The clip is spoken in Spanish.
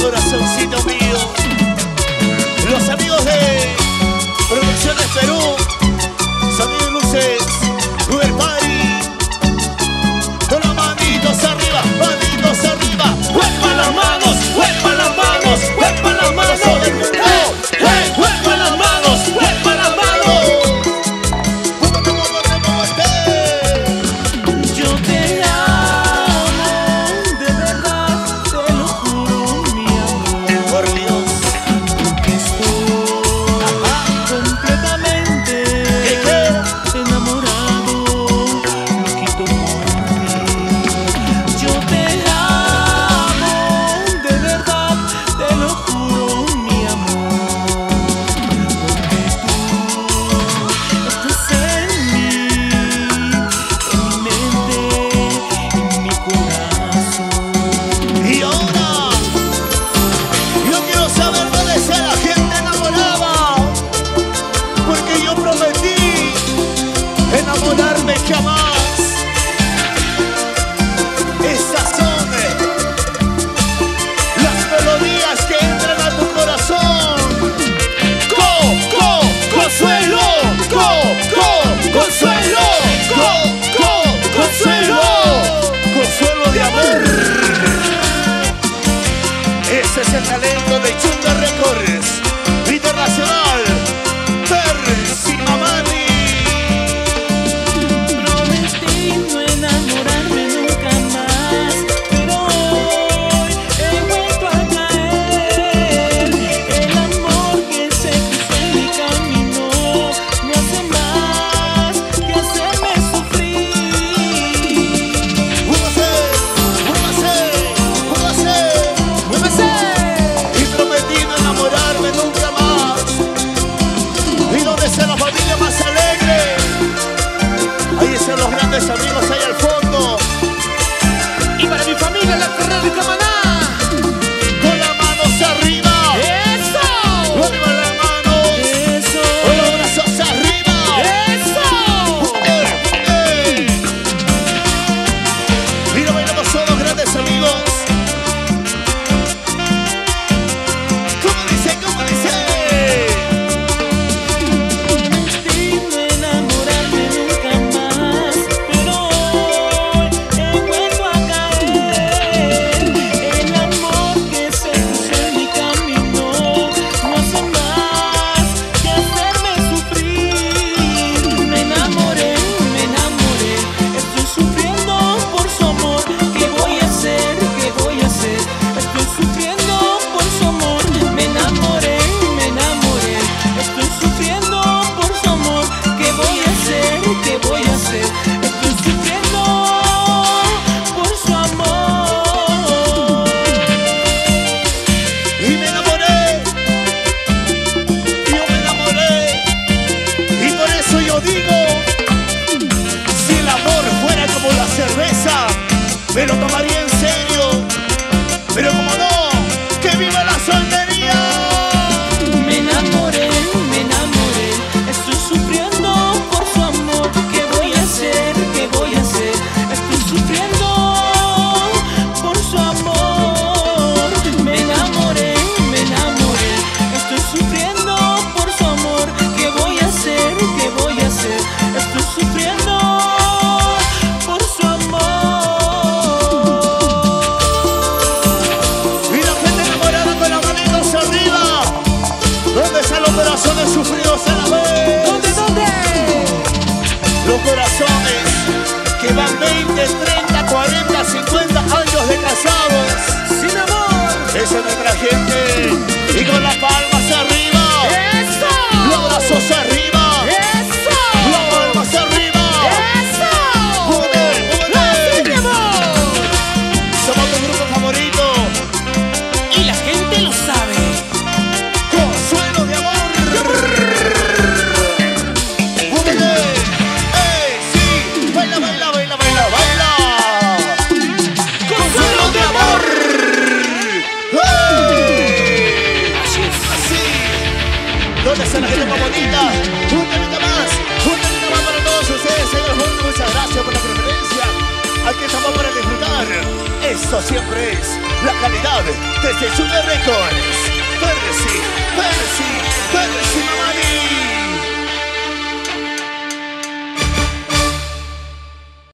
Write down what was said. Corazoncito mío, los amigos de Producciones Perú, sonido y luces, Uber Party, con las manitos arriba, manitos arriba, huepa las manos, huepa las manos, huepa las manos, huepa las manos, huepa las manos. Yo te amo, de verdad, te lo juro. Ese es el talento de Yungas Récord internacional, Percy Mamadi. Prometí no enamorarme nunca más, pero hoy he vuelto a caer. El amor que se cruzó en mi camino no hace más que hacerme sufrir. ¡Muévase! ¡Muévase! ¡Muévase! ¡Muévase! Y prometí no enamorarme. sufridos a la vez. ¿Dónde, dónde? Los corazones que van 20, 30, 40, 50 años de casados. Sin amor. Esa es nuestra gente. Y con las palmas arriba. ¡Eso! Los brazos arriba. ¡Eso! Las palmas arriba. ¡Eso! ¡Jóvenes, jóvenes! Somos tu grupo favorito. Y la gente lo sabe. Consuelo de amor. ¡Jóvenes! ¡Ey, sí! ¡Baila, baila, baila, baila, baila! ¡Consuelo de amor! ¡Ey! Así es. Así. ¿Dónde está la gente más bonita? ¡Una minita más para todos ustedes! Señores, muchas gracias por la preferencia. Aquí estamos para disfrutar. Esto siempre es la calidad desde Yungas Récord.